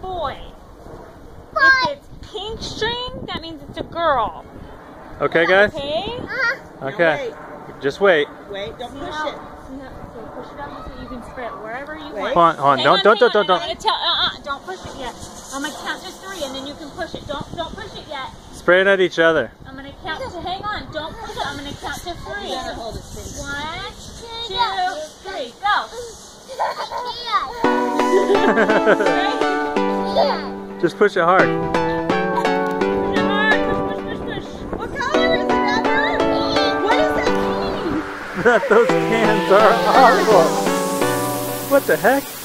boy. Boy. If it's pink string, that means it's a girl. Okay, guys? Okay. Okay. Wait. Just wait. Wait, don't push it. So push it up so you can spread it wherever you want. Hold on. Don't. Don't push it yet. I'm going to count to 3 and then you can push it. Don't push it yet. Spray it at each other. I'm going to count to, hang on, don't push it. I'm going to count to 3. 1, 2, 3, go. Just push it hard. That those cans are awful. What the heck?